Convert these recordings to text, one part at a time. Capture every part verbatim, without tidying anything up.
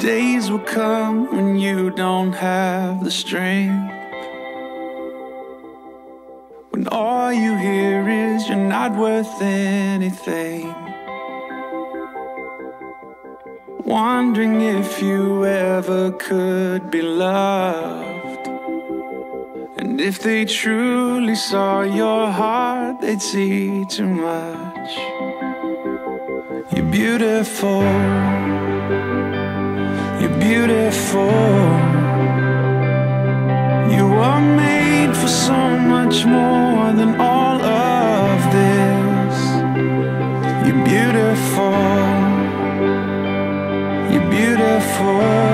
days will come when you don't have the strength, when all you hear is you're not worth anything, wondering if you ever could be loved. And if they truly saw your heart, they'd see too much. You're beautiful, you're beautiful. You are made for so much more than all of this. You're beautiful, you're beautiful.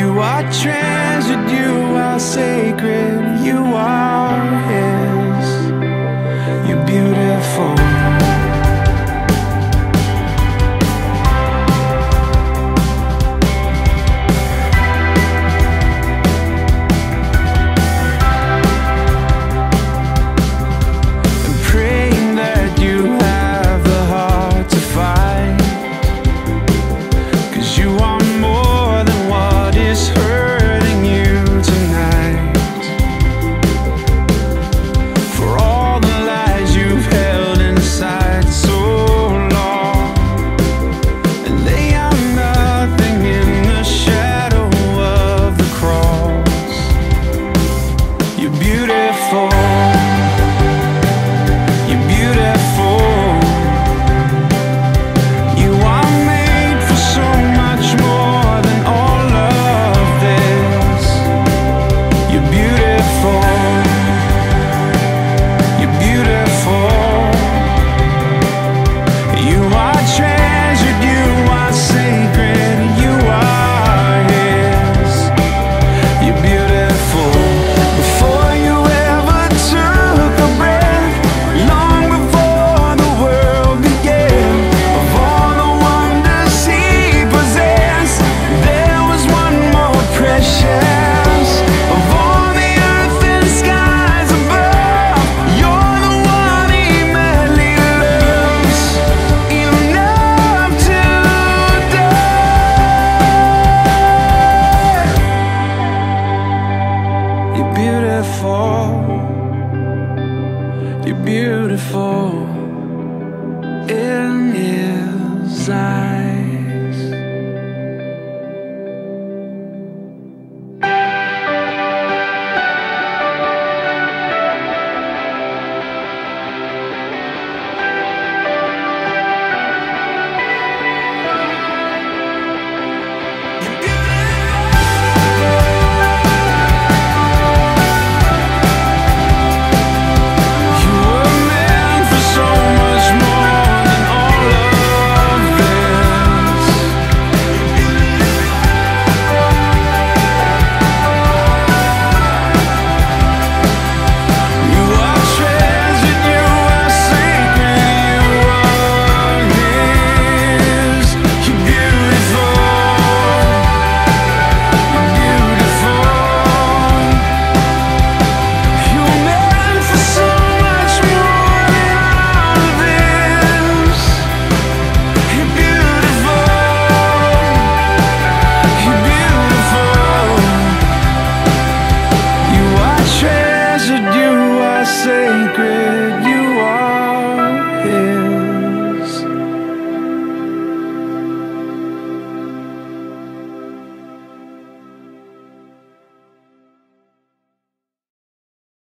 You are treasured, you are sacred, you are His. You're beautiful.